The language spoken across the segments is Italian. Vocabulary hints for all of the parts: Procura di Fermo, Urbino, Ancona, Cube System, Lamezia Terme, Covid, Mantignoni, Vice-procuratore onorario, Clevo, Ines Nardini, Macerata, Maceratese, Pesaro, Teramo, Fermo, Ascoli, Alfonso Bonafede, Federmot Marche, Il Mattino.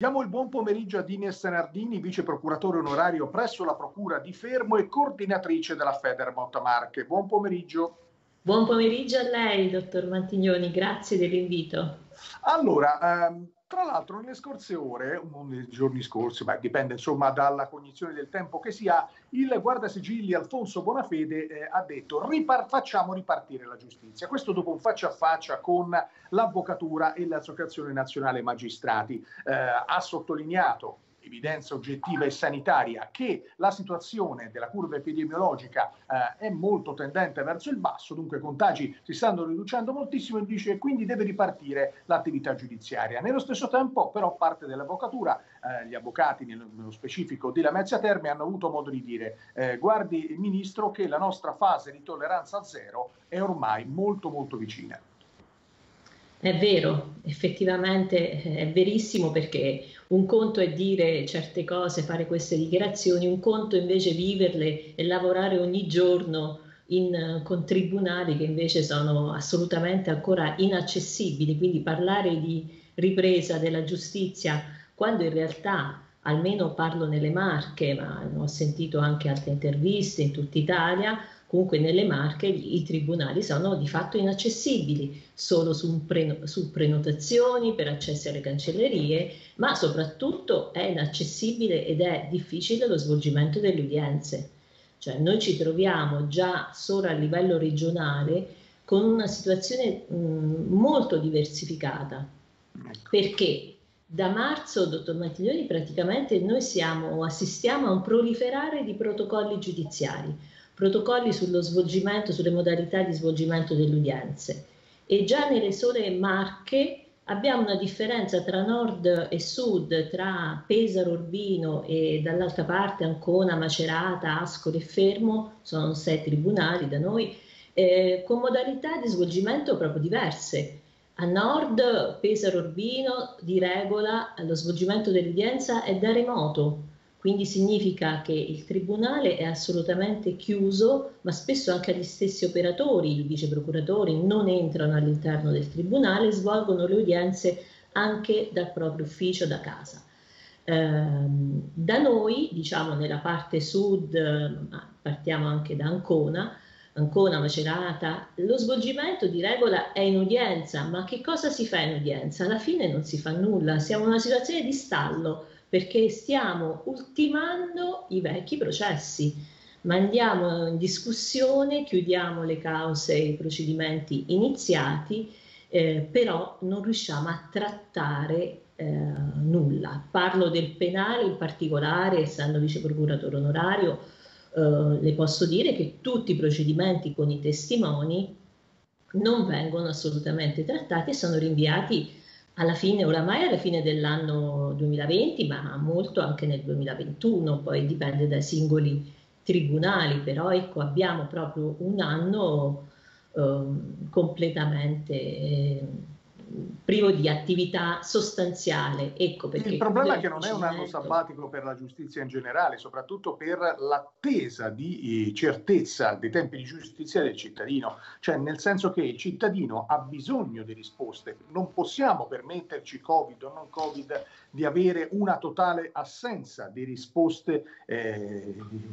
Diamo il buon pomeriggio ad Ines Nardini, vice procuratore onorario presso la Procura di Fermo e coordinatrice della Federmot Marche. Buon pomeriggio. Buon pomeriggio a lei, dottor Mantignoni, grazie dell'invito. Allora, tra l'altro nelle scorse ore, nei giorni scorsi, ma dipende insomma dalla cognizione del tempo che si ha, il guardasigilli Alfonso Bonafede ha detto facciamo ripartire la giustizia. Questo dopo un faccia a faccia con l'avvocatura e l'Associazione Nazionale Magistrati. Ha sottolineato, evidenza oggettiva e sanitaria, che la situazione della curva epidemiologica è molto tendente verso il basso, dunque i contagi si stanno riducendo moltissimo, e dice quindi deve ripartire l'attività giudiziaria. Nello stesso tempo però parte dell'avvocatura, gli avvocati nello specifico di Lamezia Terme, hanno avuto modo di dire guardi Ministro che la nostra fase di tolleranza zero è ormai molto molto vicina. È vero, effettivamente è verissimo, perché un conto è dire certe cose, fare queste dichiarazioni, un conto invece viverle e lavorare ogni giorno con tribunali che invece sono assolutamente ancora inaccessibili. Quindi parlare di ripresa della giustizia quando in realtà, almeno parlo nelle Marche, ma ho sentito anche altre interviste in tutta Italia, comunque nelle Marche i tribunali sono di fatto inaccessibili, solo su prenotazioni per accessi alle cancellerie, ma soprattutto è inaccessibile ed è difficile lo svolgimento delle udienze. Cioè noi ci troviamo già solo a livello regionale con una situazione molto diversificata. Perché? Da marzo, dottor Mantignoni, praticamente noi assistiamo a un proliferare di protocolli giudiziari, protocolli sullo svolgimento, sulle modalità di svolgimento delle udienze, e già nelle sole Marche abbiamo una differenza tra nord e sud, tra Pesaro, Urbino e dall'altra parte Ancona, Macerata, Ascoli e Fermo, sono 6 tribunali da noi, con modalità di svolgimento proprio diverse. A nord, Pesaro Urbino, di regola lo svolgimento dell'udienza è da remoto, quindi significa che il tribunale è assolutamente chiuso, ma spesso anche gli stessi operatori, i vice procuratori, non entrano all'interno del tribunale, svolgono le udienze anche dal proprio ufficio, da casa. Da noi, diciamo nella parte sud, partiamo anche da Ancona, Macerata, lo svolgimento di regola è in udienza, ma che cosa si fa in udienza? Alla fine non si fa nulla, siamo in una situazione di stallo, perché stiamo ultimando i vecchi processi, mandiamo in discussione, chiudiamo le cause e i procedimenti iniziati, però non riusciamo a trattare nulla. Parlo del penale in particolare, essendo vice procuratore onorario, le posso dire che tutti i procedimenti con i testimoni non vengono assolutamente trattati e sono rinviati alla fine, oramai alla fine dell'anno 2020, ma molto anche nel 2021, poi dipende dai singoli tribunali, però ecco, abbiamo proprio un anno completamente privo di attività sostanziale. Ecco perché il problema è che non è un anno sabbatico per la giustizia in generale, soprattutto per l'attesa di certezza dei tempi di giustizia del cittadino, cioè nel senso che il cittadino ha bisogno di risposte, non possiamo permetterci, Covid o non Covid, di avere una totale assenza di risposte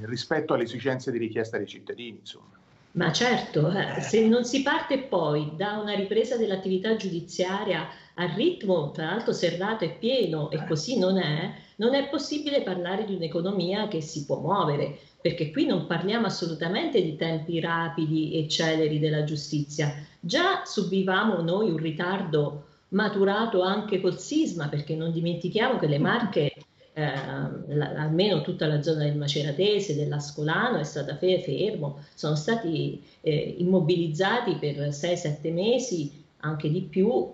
rispetto alle esigenze di richiesta dei cittadini, insomma. Ma certo, se non si parte poi da una ripresa dell'attività giudiziaria a ritmo tra l'altro serrato e pieno, e così non è possibile parlare di un'economia che si può muovere, perché qui non parliamo assolutamente di tempi rapidi e celeri della giustizia. Già subivamo noi un ritardo maturato anche col sisma, perché non dimentichiamo che le Marche, almeno tutta la zona del Maceratese, dell'Ascolano è stata fermo, sono stati immobilizzati per 6-7 mesi, anche di più,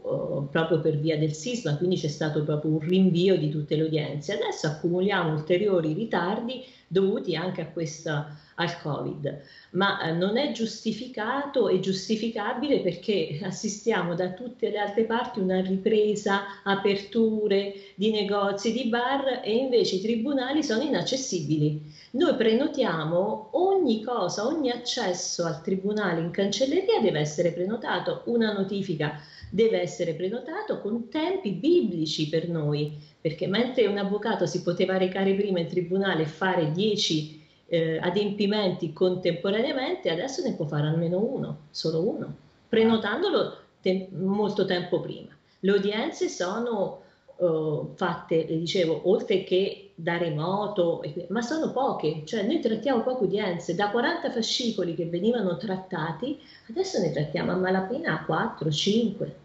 proprio per via del sisma, quindi c'è stato proprio un rinvio di tutte le udienze. Adesso accumuliamo ulteriori ritardi dovuti anche al Covid, ma non è giustificato e giustificabile, perché assistiamo da tutte le altre parti una ripresa, aperture di negozi, di bar, e invece i tribunali sono inaccessibili. Noi prenotiamo ogni cosa, ogni accesso al tribunale in cancelleria deve essere prenotato, una notifica deve essere prenotato con tempi biblici per noi, perché mentre un avvocato si poteva recare prima in tribunale e fare 10 adempimenti contemporaneamente, adesso ne può fare almeno uno, solo uno, prenotandolo molto tempo prima. Le udienze sono fatte, le dicevo, oltre che da remoto, ma sono poche, cioè noi trattiamo poche udienze, da 40 fascicoli che venivano trattati, adesso ne trattiamo a malapena 4, 5.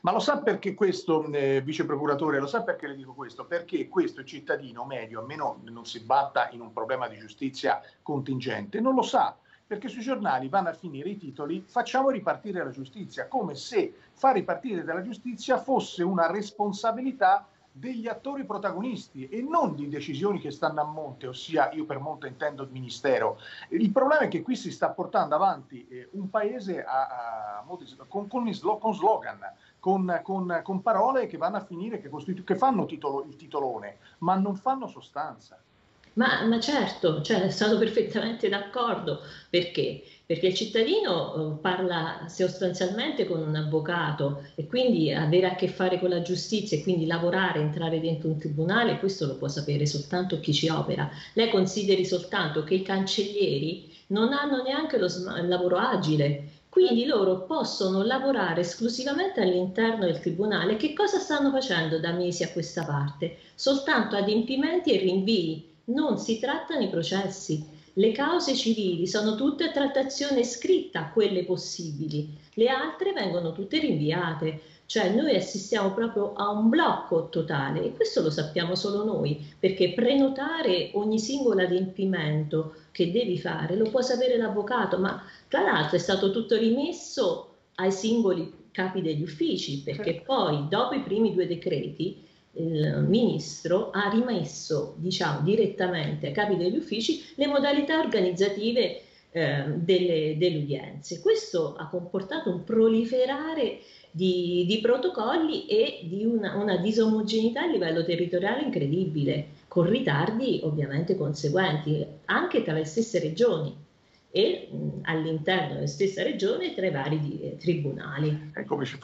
Ma lo sa perché questo, vice procuratore, lo sa perché le dico questo? Perché questo cittadino medio, a meno non si batta in un problema di giustizia contingente, non lo sa, perché sui giornali vanno a finire i titoli "facciamo ripartire la giustizia", come se far ripartire dalla giustizia fosse una responsabilità degli attori protagonisti e non di decisioni che stanno a monte, ossia io per monte intendo il Ministero. Il problema è che qui si sta portando avanti un paese con slogan, con parole che vanno a finire, che fanno il titolone, ma non fanno sostanza. Ma certo, cioè, sono perfettamente d'accordo. Perché? Perché il cittadino parla sostanzialmente con un avvocato e quindi avere a che fare con la giustizia e quindi lavorare, entrare dentro un tribunale, questo lo può sapere soltanto chi ci opera. Lei consideri soltanto che i cancellieri non hanno neanche il lavoro agile, quindi loro possono lavorare esclusivamente all'interno del tribunale. Che cosa stanno facendo da mesi a questa parte? Soltanto adempimenti e rinvii. Non si trattano i processi, le cause civili sono tutte a trattazione scritta, quelle possibili, le altre vengono tutte rinviate, cioè noi assistiamo proprio a un blocco totale e questo lo sappiamo solo noi, perché prenotare ogni singolo adempimento che devi fare lo può sapere l'avvocato, ma tra l'altro è stato tutto rimesso ai singoli capi degli uffici, perché poi dopo i primi 2 decreti il ministro ha rimesso, diciamo, direttamente ai capi degli uffici le modalità organizzative delle udienze. Questo ha comportato un proliferare di protocolli e di una disomogeneità a livello territoriale incredibile, con ritardi ovviamente conseguenti anche tra le stesse regioni e all'interno della stessa regione tra i vari tribunali.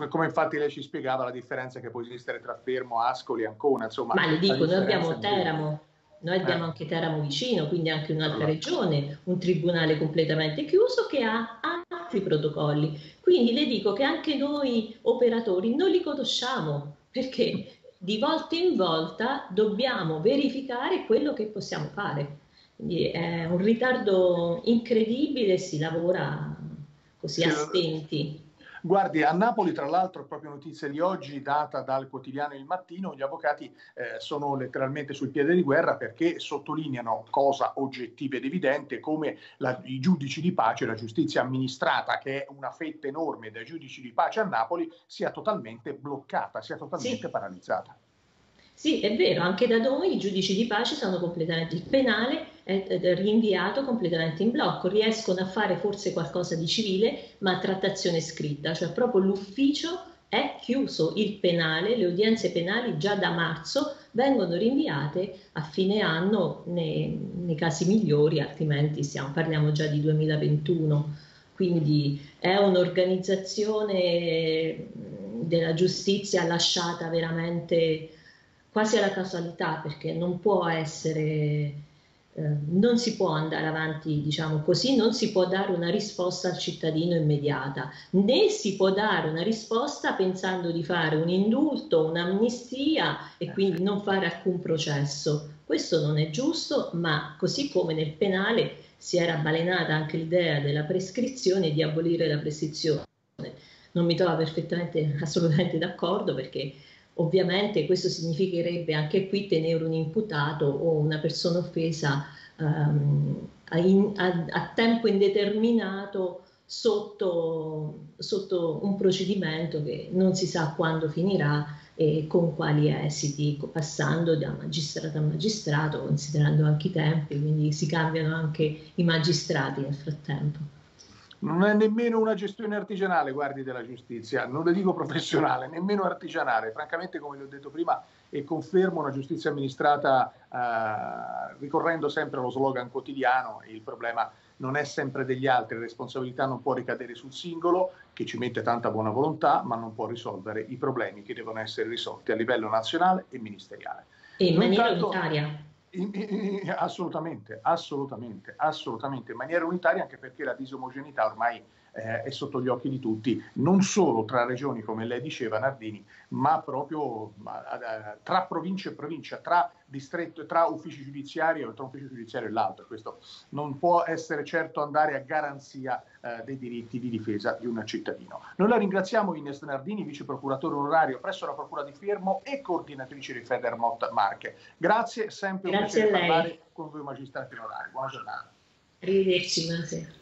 Come infatti lei ci spiegava la differenza che può esistere tra Fermo, Ascoli e Ancona. Insomma, ma le dico, noi abbiamo Teramo, noi abbiamo anche Teramo vicino, quindi anche un'altra regione, un tribunale completamente chiuso che ha altri protocolli. Quindi le dico che anche noi operatori non li conosciamo, perché di volta in volta dobbiamo verificare quello che possiamo fare. Quindi è un ritardo incredibile, si lavora così a stenti. Guardi, a Napoli, tra l'altro, proprio notizia di oggi data dal quotidiano Il Mattino, gli avvocati sono letteralmente sul piede di guerra, perché sottolineano, cosa oggettiva ed evidente, come i giudici di pace, la giustizia amministrata, che è una fetta enorme dai giudici di pace a Napoli, sia totalmente bloccata, sia totalmente paralizzata. Sì, è vero, anche da noi i giudici di pace sono completamente, il penale è rinviato completamente in blocco, riescono a fare forse qualcosa di civile, ma a trattazione scritta, cioè proprio l'ufficio è chiuso, il penale, le udienze penali già da marzo vengono rinviate a fine anno nei casi migliori, altrimenti parliamo già di 2021, quindi è un'organizzazione della giustizia lasciata veramente quasi alla casualità, perché non può essere, non si può andare avanti, diciamo così, non si può dare una risposta al cittadino immediata, né si può dare una risposta pensando di fare un indulto, un'amnistia e quindi non fare alcun processo. Questo non è giusto, ma così come nel penale si era balenata anche l'idea della prescrizione e di abolire la prescrizione. Non mi trovo perfettamente, assolutamente d'accordo, perché ovviamente questo significherebbe anche qui tenere un imputato o una persona offesa a tempo indeterminato sotto un procedimento che non si sa quando finirà e con quali esiti, passando da magistrato a magistrato, considerando anche i tempi, quindi si cambiano anche i magistrati nel frattempo. Non è nemmeno una gestione artigianale, guardi, della giustizia, non le dico professionale, nemmeno artigianale, francamente, come vi ho detto prima e confermo, una giustizia amministrata ricorrendo sempre allo slogan quotidiano, e il problema non è sempre degli altri, la responsabilità non può ricadere sul singolo, che ci mette tanta buona volontà, ma non può risolvere i problemi che devono essere risolti a livello nazionale e ministeriale. E in maniera unitaria. Assolutamente, in maniera unitaria, anche perché la disomogeneità ormai è sotto gli occhi di tutti, non solo tra regioni, come lei diceva, Nardini, ma proprio tra provincia e provincia, tra distretto, tra uffici giudiziari o tra ufficio giudiziario e l'altro. Questo non può essere certo andare a garanzia dei diritti di difesa di un cittadino. Noi la ringraziamo, Ines Nardini, vice procuratore onorario presso la Procura di Fermo e coordinatrice di Federmot Marche. Grazie, sempre grazie un piacere parlare con voi magistrati onorari. Buona giornata. Arrivederci, buonasera.